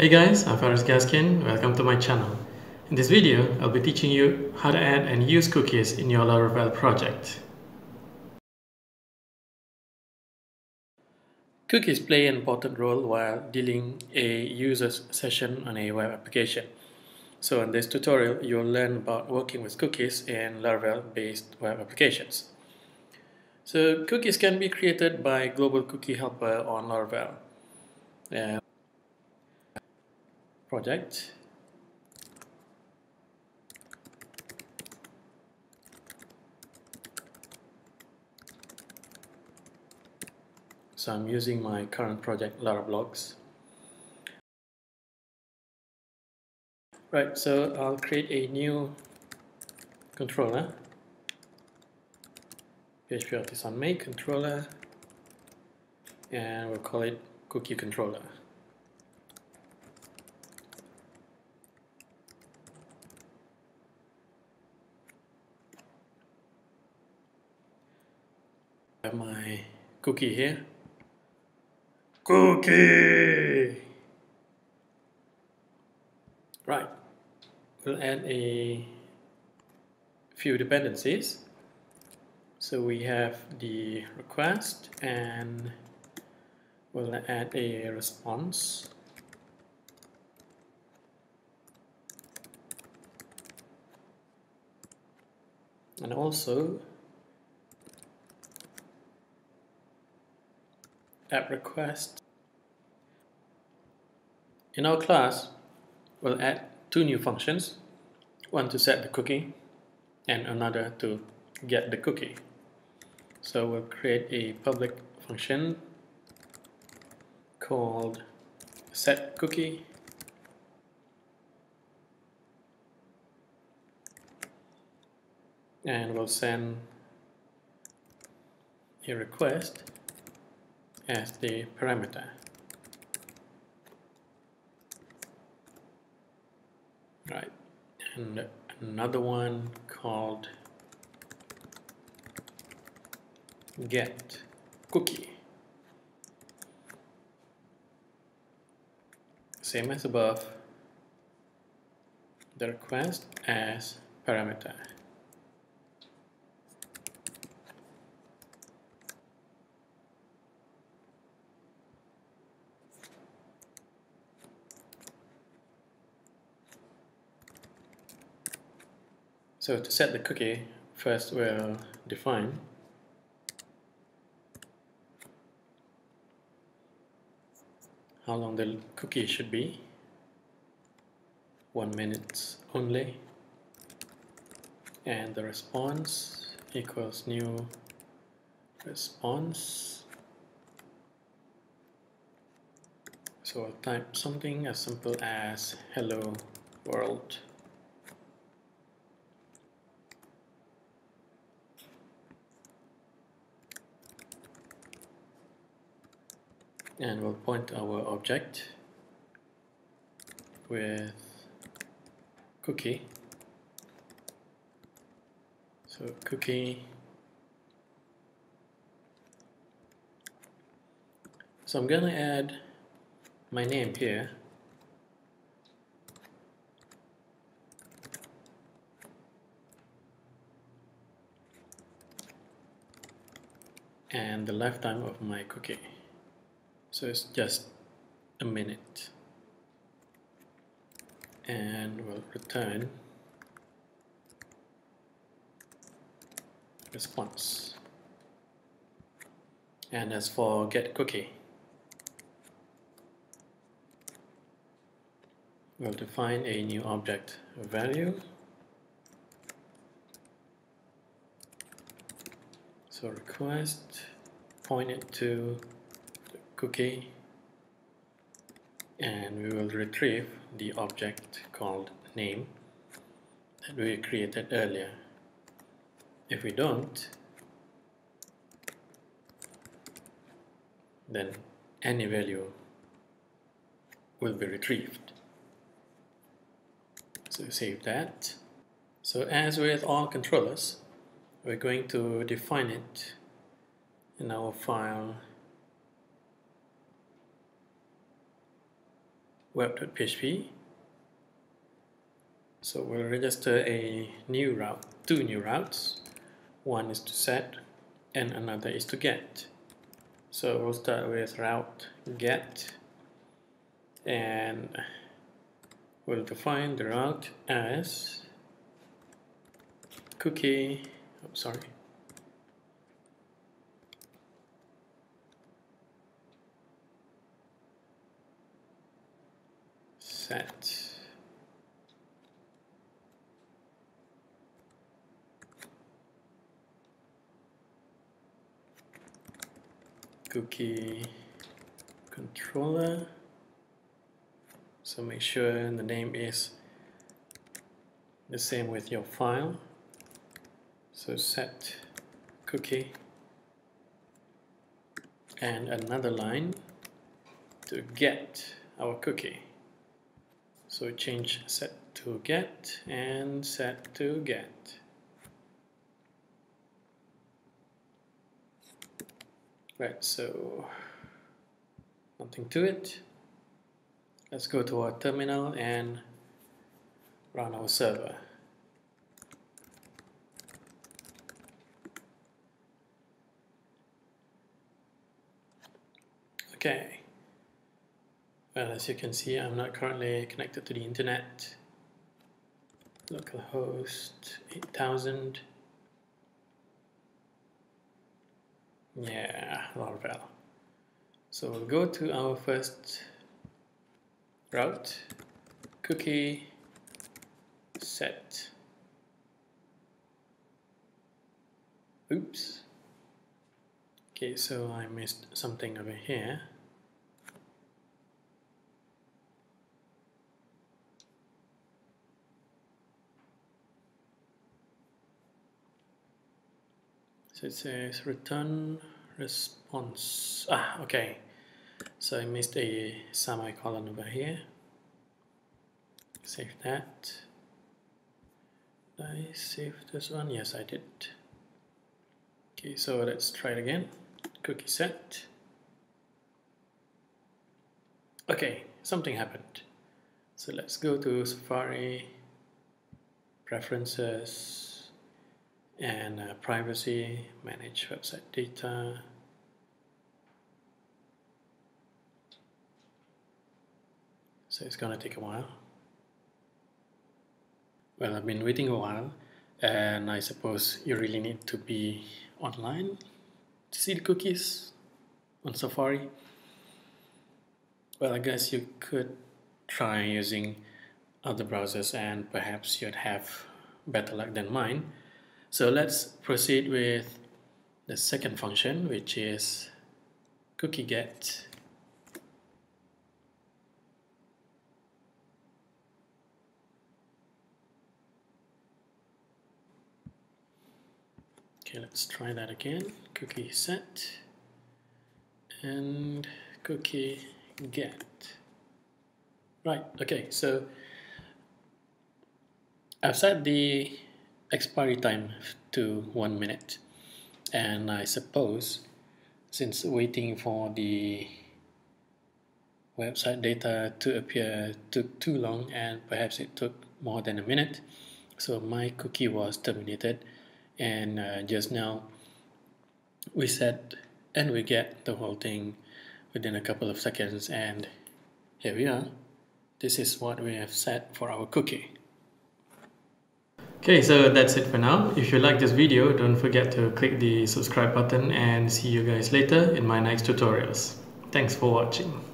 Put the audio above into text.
Hey guys, I'm Faris Gaskin. Welcome to my channel. In this video, I'll be teaching you how to add and use cookies in your Laravel project. Cookies play an important role while dealing a user's session on a web application. So in this tutorial, you'll learn about working with cookies in Laravel-based web applications. So cookies can be created by Global Cookie Helper on Laravel. Project. So I'm using my current project, Lara blocks. Right, so I'll create a new controller. PHP artisan make controller, and we'll call it cookie controller. I have my cookie here. Cookie! Right. We'll add a few dependencies. So we have the request, and we'll add a response. And also app request. In our class, we'll add two new functions, one to set the cookie and another to get the cookie. So we'll create a public function called setCookie, and we'll send a request as the parameter. Right, and another one called get cookie, same as above, the request as parameter. So to set the cookie, first we'll define how long the cookie should be. 1 minute only. And the response equals new response. So I'll type something as simple as hello world. And we'll point our object with cookie. So cookie. So I'm going to add my name here. And the lifetime of my cookie. So it's just 1 minute, and we'll return response. And as for get cookie, we'll define a new object value. So request, point it to cookie, and we will retrieve the object called name that we created earlier. If we don't, then any value will be retrieved. So save that. So as with all controllers, we're going to define it in our file web.php. So we'll register a new route, two new routes. One is to set and another is to get. So we'll start with route get, and we'll define the route as cookie, set. Cookie controller. So make sure the name is the same with your file. So set cookie and another line to get our cookie. So change set to get and set to get. Right, so nothing to it. Let's go to our terminal and run our server. Okay. Well, as you can see, I'm not currently connected to the internet. Localhost 8000. Yeah, Laravel. So we'll go to our first route, cookie set. Oops. Okay, so I missed something over here. So it says return response. Ah, okay. So I missed a semicolon over here. Save that. Did I save this one? Yes, I did. Okay, so let's try it again. Cookie set. Okay, something happened. So let's go to Safari, Preferences, and privacy, manage website data. So it's gonna take a while. Well, I've been waiting a while, and I suppose you really need to be online to see the cookies on Safari. Well, I guess you could try using other browsers and perhaps you'd have better luck than mine. So let's proceed with the second function, which is cookie get. Okay, let's try that again. Cookie set and cookie get. Right, okay, so I've set the expiry time to 1 minute, and I suppose since waiting for the website data to appear took too long, and perhaps it took more than a minute, so my cookie was terminated. And just now we set and we get the whole thing within a couple of seconds, and here we are. This is what we have set for our cookie. Okay, so that's it for now. If you like this video, don't forget to click the subscribe button, and see you guys later in my next tutorials. Thanks for watching.